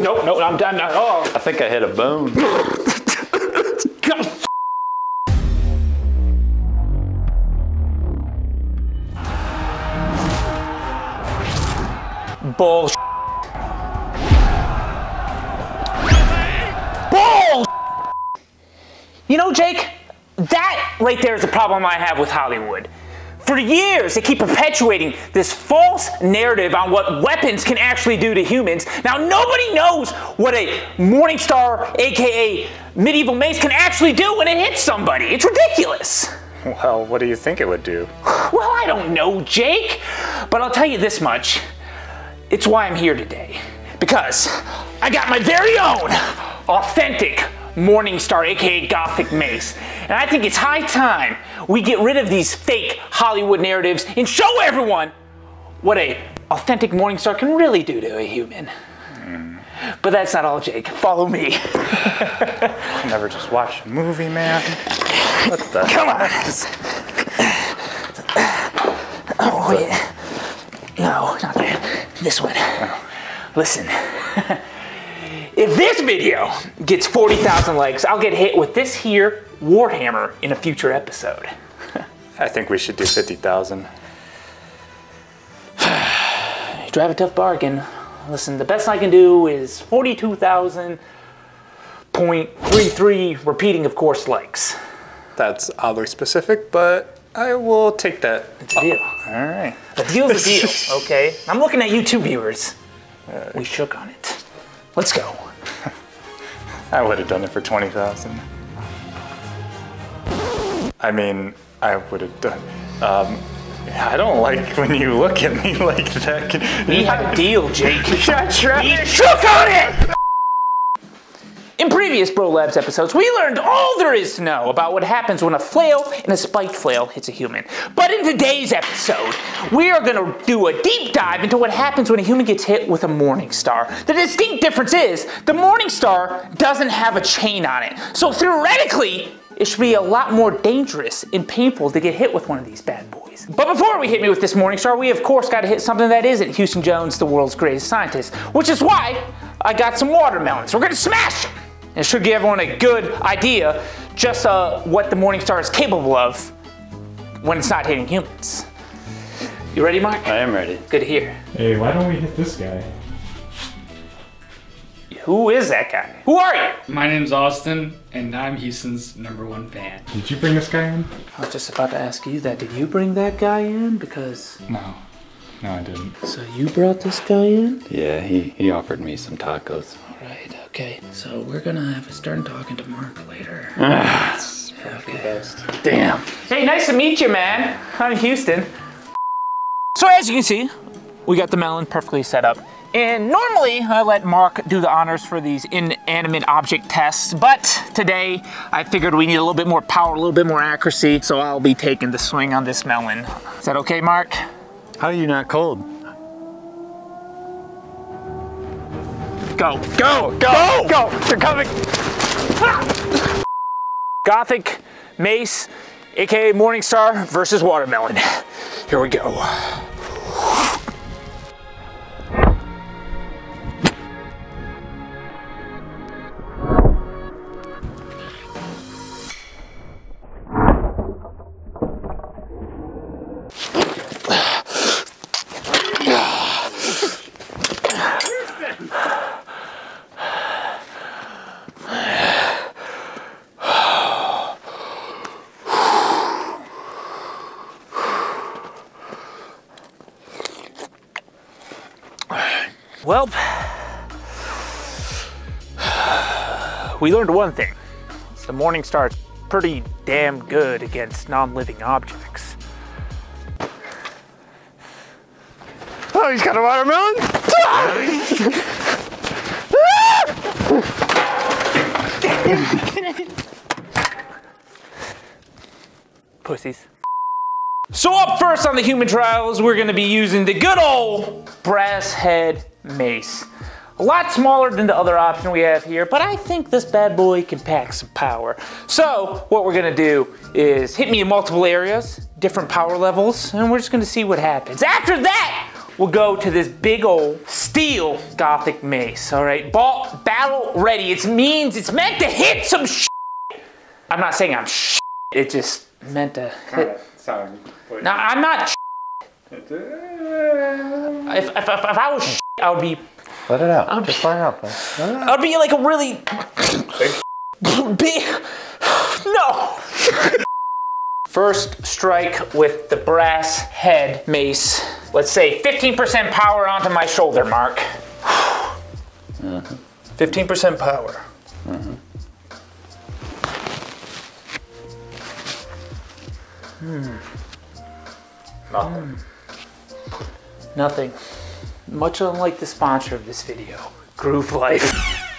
Nope, nope, I'm done. Oh. I think I hit a bone. God. Bullshit. Bull. You know, Jake, that right there is the problem I have with Hollywood. For years, they keep perpetuating this false narrative on what weapons can actually do to humans. Now, nobody knows what a Morningstar, aka medieval mace, can actually do when it hits somebody. It's ridiculous. Well, what do you think it would do? Well, I don't know, Jake, but I'll tell you this much. It's why I'm here today, because I got my very own authentic Morningstar, aka Gothic mace, and I think it's high time we get rid of these fake Hollywood narratives and show everyone what a authentic Morningstar can really do to a human. But that's not all, Jake. Follow me. I never just watched a movie, man. What the? Come on. Oh yeah. No, not that. This one. Oh. Listen, if this video gets 40,000 likes, I'll get hit with this here warhammer in a future episode. I think we should do 50,000. You drive a tough bargain. Listen, the best I can do is 42,000.33 repeating, of course, likes. That's oddly specific, but I will take that. It's a deal. All right. A deal's a deal, okay? I'm looking at you two viewers. We shook on it. Let's go. I would have done it for 20,000. I mean, I would have done. I don't like when you look at me like that. We had a deal, Jake. I tried. We shook on it! In previous Bro Labs episodes, we learned all there is to know about what happens when a flail and a spiked flail hits a human. But in today's episode, we are gonna do a deep dive into what happens when a human gets hit with a Morningstar. The distinct difference is, the Morningstar doesn't have a chain on it. So theoretically, it should be a lot more dangerous and painful to get hit with one of these bad boys. But before we hit me with this Morningstar, we of course gotta hit something that isn't Houston Jones, the world's greatest scientist, which is why I got some watermelons. We're gonna smash them! It should give everyone a good idea just what the Morningstar is capable of when it's not hitting humans. You ready, Mark? I am ready. Good to hear. Hey, why don't we hit this guy? Who is that guy? Who are you? My name's Austin, and I'm Houston's #1 fan. Did you bring this guy in? I was just about to ask you that. Did you bring that guy in? Because... No. No, I didn't. So you brought this guy in? Yeah, he offered me some tacos. All right. Okay, so we're gonna have a stern talking to Mark later. That's okay. The best. Damn. Hey, nice to meet you, man. I'm Houston. So as you can see, we got the melon perfectly set up. And normally I let Mark do the honors for these inanimate object tests, but today I figured we need a little bit more power, a little bit more accuracy, so I'll be taking the swing on this melon. Is that okay, Mark? How are you not cold? Go, go, go, go, go. They're coming. Ah. Gothic mace, aka Morningstar versus watermelon. Here we go. Well, we learned one thing. The Morningstar is pretty damn good against non-living objects. Oh, he's got a watermelon? Pussies. So up first on the human trials, we're gonna be using the good old brass head mace. A lot smaller than the other option we have here, but I think this bad boy can pack some power. So what we're gonna do is hit me in multiple areas, different power levels, and we're just gonna see what happens. After that, we'll go to this big old steel Gothic mace, all right? Battle ready. It means it's meant to hit some shit. I'm not saying I'm shit. It just meant to hit. Sorry. No, I'm not shit. If I was shit, I would be... Let it out. Just let it out, bro. Let it out. I'd be like a really... big... No! First strike with the brass head mace. Let's say 15% power onto my shoulder, Mark. 15% power. Nothing. Nothing. Much unlike the sponsor of this video, Groove Life.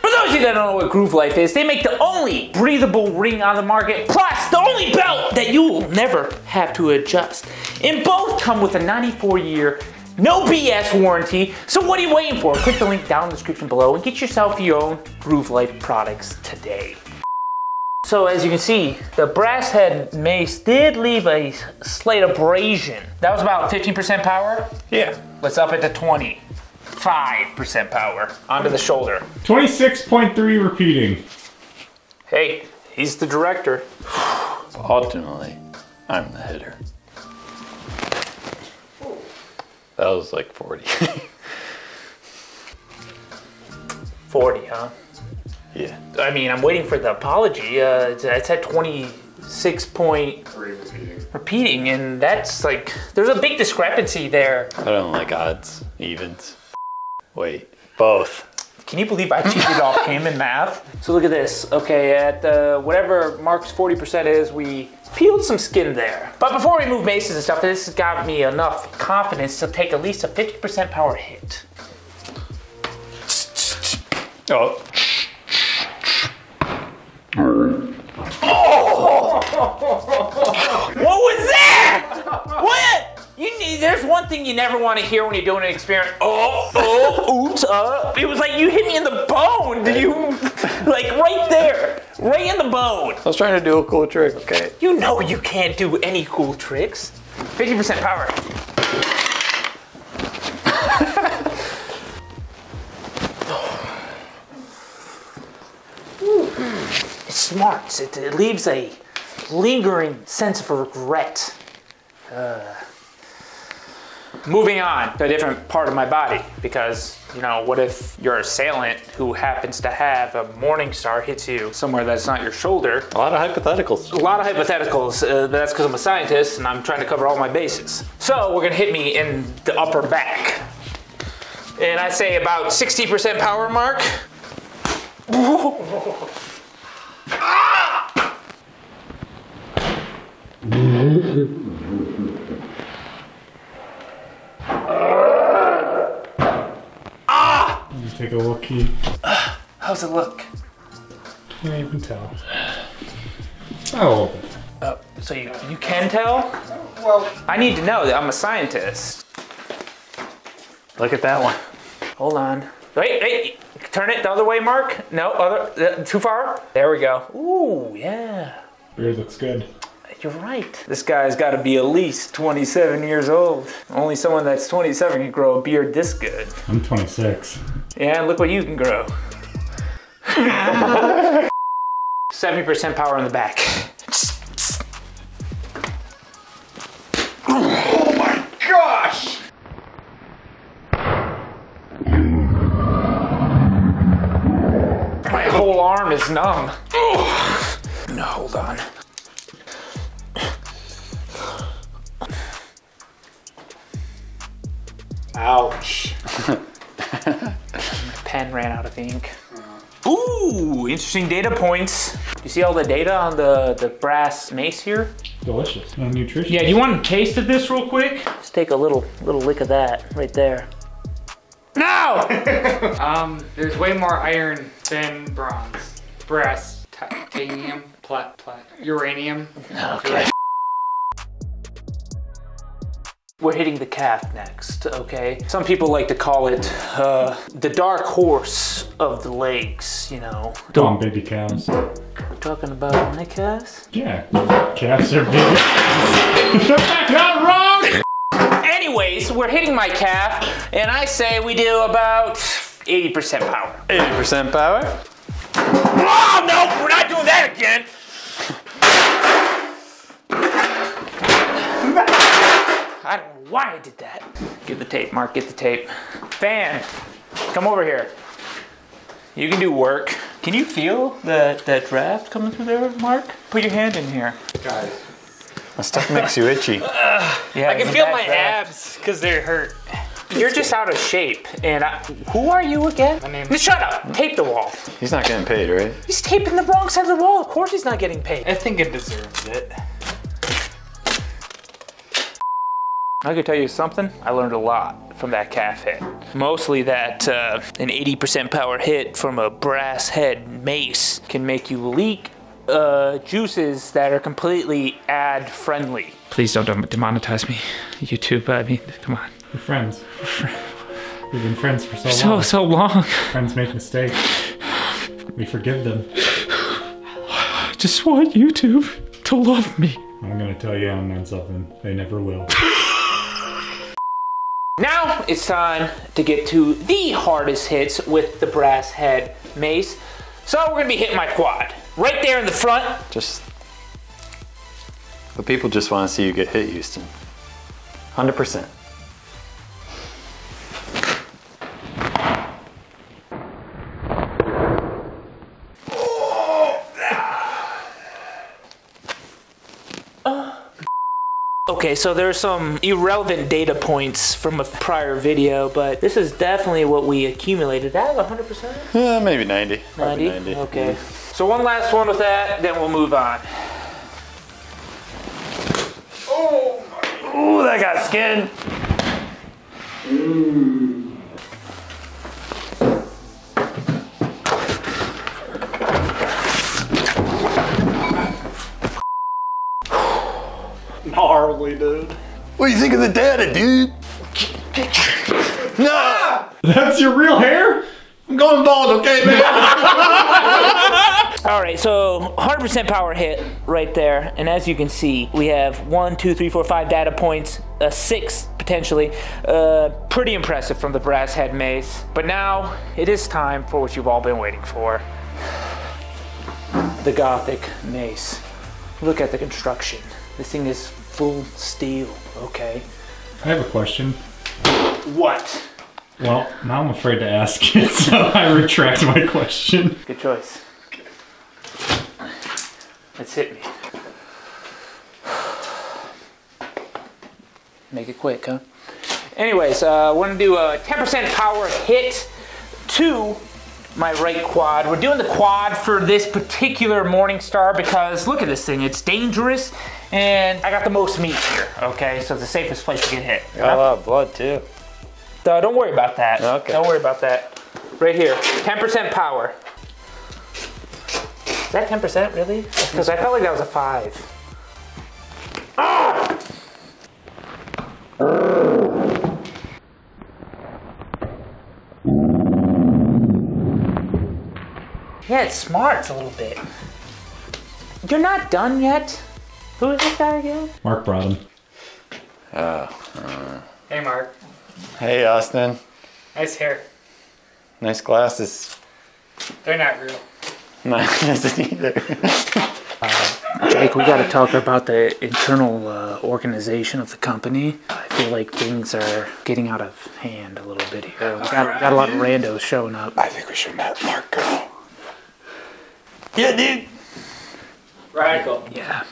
For those of you that don't know what Groove Life is, they make the only breathable ring on the market, plus the only belt that you will never have to adjust. And both come with a 94-year, no BS warranty. So what are you waiting for? Click the link down in the description below and get yourself your own Groove Life products today. So as you can see, the brass head mace did leave a slight abrasion. That was about 15% power? Yeah. Let's up it to 20. 5% power onto the shoulder. 26.3 repeating. Hey, he's the director. Ultimately, I'm the hitter. That was like 40. 40, huh? Yeah. I mean, I'm waiting for the apology. It's at 26.3 repeating, and that's like, there's a big discrepancy there. I don't like odds, evens. Wait, both. Can you believe I cheated off him in math? So look at this. Okay, at whatever Mark's 40% is, we peeled some skin there. But before we move maces and stuff, this has got me enough confidence to take at least a 50% power hit. Oh. Oh! What was that? What? There's one thing you never want to hear when you're doing an experiment. Oops, It was like you hit me in the bone, like right there, right in the bone. I was trying to do a cool trick, okay? You know you can't do any cool tricks. 50% power. It smarts, it leaves a lingering sense of regret. Moving on to a different part of my body, because, you know, what if your assailant who happens to have a Morningstar hits you somewhere that's not your shoulder? A lot of hypotheticals. A lot of hypotheticals. That's because I'm a scientist and I'm trying to cover all my bases. So we're going to hit me in the upper back. And I say about 60% power, Mark. Take a look, Keith. How's it look? Can't even tell. Oh. So you can tell? Well, I need to know that I'm a scientist. Look at that one. Hold on. Wait. Turn it the other way, Mark. No, too far. There we go. Ooh, yeah. Beard looks good. You're right. This guy's got to be at least 27 years old. Only someone that's 27 can grow a beard this good. I'm 26. Yeah, look what you can grow. 70% power on the back. Oh my gosh! My whole arm is numb. No, hold on. Ouch. My pen ran out of ink. Ooh, interesting data points. You see all the data on the brass mace here? Delicious. Nutritious. Yeah, you want a taste of this real quick? Let's take a little lick of that right there. No! There's way more iron than bronze. Brass, titanium, uranium. Okay. We're hitting the calf next, okay? Some people like to call it the dark horse of the legs, you know. Don't baby calves. We're talking about my calves? Yeah, calves are big. That's not wrong! Anyway. case, we're hitting my calf, and I say we do about 80% power. 80% power? Oh, no, we're not doing that again. I don't know why I did that. Get the tape, Mark, get the tape. Fan, come over here. You can do work. Can you feel that draft coming through there, Mark? Put your hand in here. Guys. My stuff makes you itchy. Yeah, I can feel my abs because they're hurt. You're just out of shape. And who are you again? My name. Shut up, tape the wall. He's not getting paid, right? He's taping the wrong side of the wall. Of course he's not getting paid. I think it deserves it. I could tell you something, I learned a lot from that calf hit. Mostly that an 80% power hit from a brass head mace can make you leak juices that are completely ad friendly. Please don't demonetize me, YouTube, I mean, come on. We're friends. We've been friends for so long. So long. Friends make mistakes. We forgive them. I just want YouTube to love me. I'm gonna tell you online something, they never will. Now it's time to get to the hardest hits with the brass head mace. So we're gonna be hitting my quad. Right there in the front. But people just wanna see you get hit, Houston. 100%. Okay, so there's some irrelevant data points from a prior video, but this is definitely what we accumulated. That 100%? Yeah, maybe 90. 90? Okay. Yeah. So one last one with that, then we'll move on. Oh, my. Ooh, that got skin. Mm. Gnarly, dude. What do you think of the data, dude? No! That's your real hair? I'm going bald, okay, man? All right, so 100% power hit right there. And as you can see, we have 1, 2, 3, 4, 5 data points, 6 potentially. Pretty impressive from the brass head mace. But now it is time for what you've all been waiting for. The Gothic mace. Look at the construction. This thing is full steel, okay? I have a question. What? Well, now I'm afraid to ask it, so I retract my question. Good choice. Let's hit me. Make it quick, huh? Anyways, I want to do a 10% power hit to my right quad. We're doing the quad for this particular Morningstar because look at this thing, it's dangerous and I got the most meat here, okay? So it's the safest place to get hit. Got a lot of blood too. Don't worry about that. Okay. Don't worry about that. Right here, 10% power. Is that 10% really? Because I felt like that was a 5. Ah! Yeah, it smarts a little bit. You're not done yet. Who is this guy again? Mark Brotherton. Hey, Mark. Hey, Austin. Nice hair. Nice glasses. They're not real. No, it isn't either. Jake, we got to talk about the internal organization of the company. I feel like things are getting out of hand a little bit here. We got a lot of randos showing up. I think we should let Mark go. Yeah, dude. Radical. Yeah.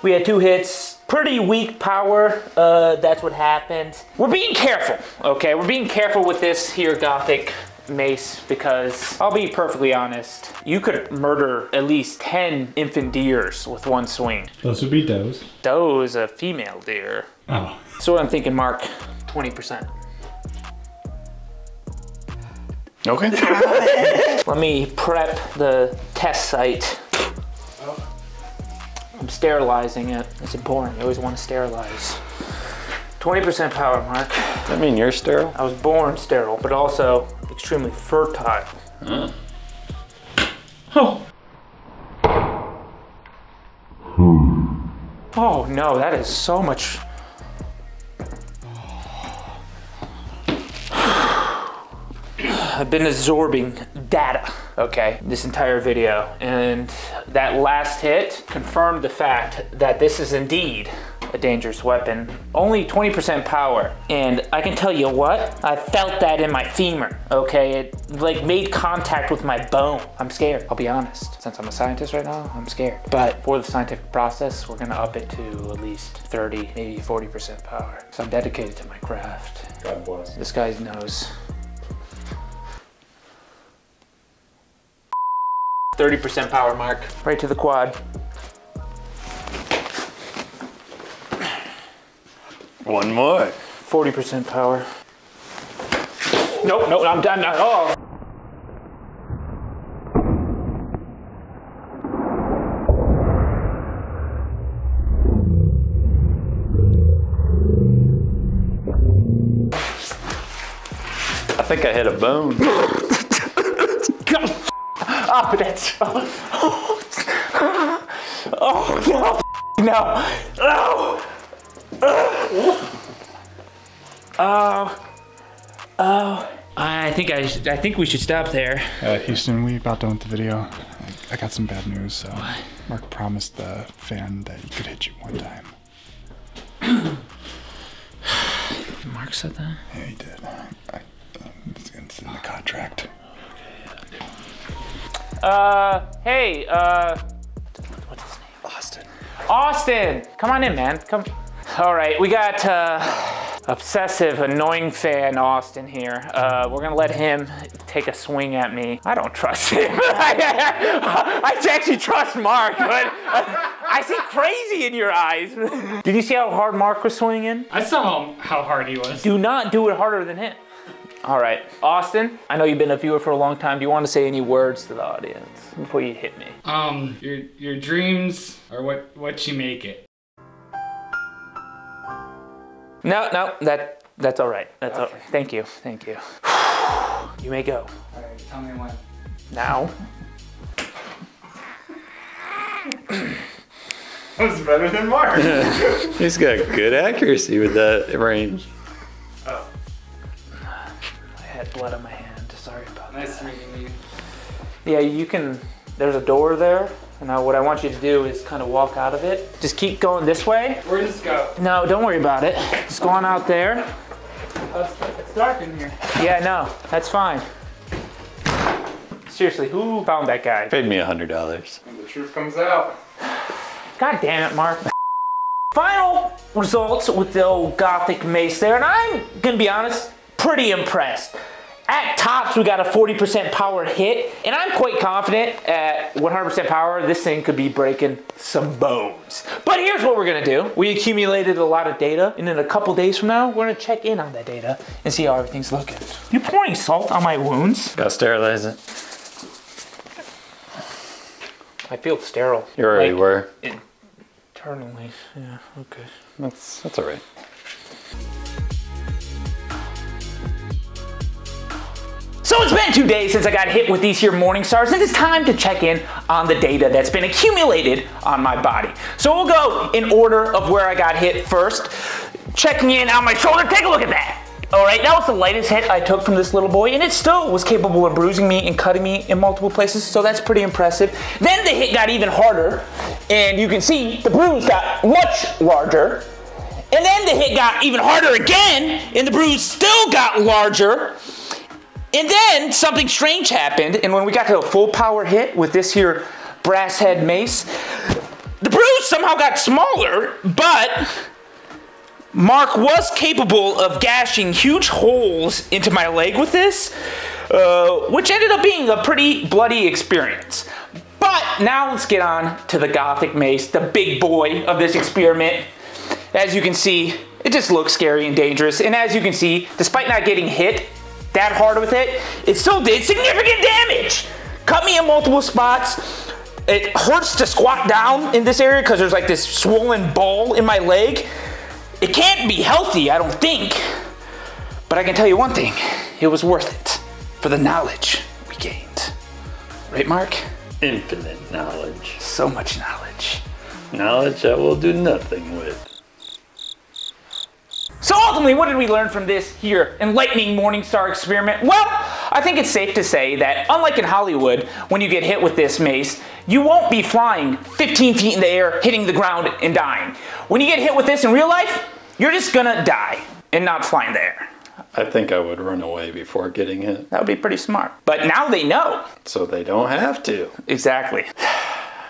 We had 2 hits. Pretty weak power, that's what happened. We're being careful, okay? We're being careful with this here Gothic mace because I'll be perfectly honest, you could murder at least 10 infant deers with one swing. Those would be does. Doe is a female deer. Oh. So what I'm thinking, Mark, 20%. Okay. Let me prep the test site. I'm sterilizing it. It's important. You always want to sterilize. 20% power, Mark. Does that mean you're sterile? I was born sterile, but also extremely fertile. Huh. Oh. Oh no, that is so much. I've been absorbing data, okay, this entire video, and that last hit confirmed the fact that this is indeed a dangerous weapon. Only 20% power, and I can tell you what, I felt that in my femur, okay? It like made contact with my bone. I'm scared, I'll be honest. Since I'm a scientist right now, I'm scared. But for the scientific process, we're gonna up it to at least 30, maybe 40% power. So I'm dedicated to my craft. God bless. This guy's nose. 30% power, Mark. Right to the quad. One more. 40% power. Nope, I'm done now. Oh. I think I hit a bone. God, oh, that's. Oh, no. No. Oh. I think we should stop there. Houston, we about done with the video. I got some bad news. So what? Mark promised the fan that he could hit you one time. Mark said that? Yeah, he did. It's in the contract. Okay. Hey, what's his name? Austin. Austin, come on in, man. Come. All right, we got obsessive, annoying fan Austin here. We're gonna let him take a swing at me. I don't trust him. I actually trust Mark, but I see crazy in your eyes. Did you see how hard Mark was swinging? I saw how hard he was. Do not do it harder than him. All right, Austin, I know you've been a viewer for a long time. Do you want to say any words to the audience before you hit me? Your dreams are what you make it. No, that's all right. That's okay. All right. Thank you. You may go. All right, tell me when. Now. That was better than Mark. He's got good accuracy with that range. Oh. I had blood on my hand. Sorry about that. Nice meeting you. Yeah, you can, there's a door there. Now what I want you to do is kind of walk out of it. Just keep going this way. Where does this go? No, don't worry about it. Just go on out there. It's dark in here. Yeah, no, that's fine. Seriously, who found that guy? Paid me $100. And the truth comes out. God damn it, Mark. Final results with the old Gothic mace there, and I'm gonna be honest, pretty impressed. At tops, we got a 40% power hit, and I'm quite confident at 100% power, this thing could be breaking some bones. But here's what we're gonna do. We accumulated a lot of data, and in a couple days from now, we're gonna check in on that data and see how everything's looking. You pouring salt on my wounds? Gotta sterilize it. I feel sterile. You already like, were. Internally, yeah, okay. That's all right. So it's been 2 days since I got hit with these here Morningstars, and it's time to check in on the data that's been accumulated on my body. So we'll go in order of where I got hit first. Checking in on my shoulder, take a look at that. All right, that was the lightest hit I took from this little boy, and it still was capable of bruising me and cutting me in multiple places, so that's pretty impressive. Then the hit got even harder, and you can see the bruise got much larger. And then the hit got even harder again, and the bruise still got larger. And then something strange happened, and when we got to a full power hit with this here brass head mace, the bruise somehow got smaller, but Mark was capable of gashing huge holes into my leg with this, which ended up being a pretty bloody experience. But now let's get on to the Gothic mace, the big boy of this experiment. As you can see, it just looks scary and dangerous, and as you can see, despite not getting hit that hard with it, it still did significant damage. Cut me in multiple spots. It hurts to squat down in this area because there's like this swollen ball in my leg. It can't be healthy, I don't think. But I can tell you one thing, it was worth it for the knowledge we gained. Right, Mark? Infinite knowledge. So much knowledge. Knowledge I will do nothing with. So ultimately, what did we learn from this here enlightening Morningstar experiment? Well, I think it's safe to say that, unlike in Hollywood, when you get hit with this mace, you won't be flying 15 feet in the air, hitting the ground, and dying. When you get hit with this in real life, you're just gonna die and not fly in the air. I think I would run away before getting hit. That would be pretty smart. But now they know. So they don't have to. Exactly.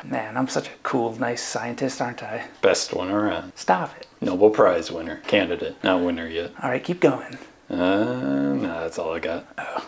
Man, I'm such a cool, nice scientist, aren't I? Best one around. Stop it. Nobel Prize winner. Candidate. Not winner yet. All right, keep going. Nah, that's all I got. Oh.